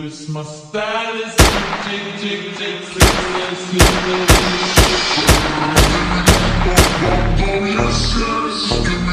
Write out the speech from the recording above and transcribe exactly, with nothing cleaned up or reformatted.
My style is tick, tick, tick, tick, tick, tick, tick, tick.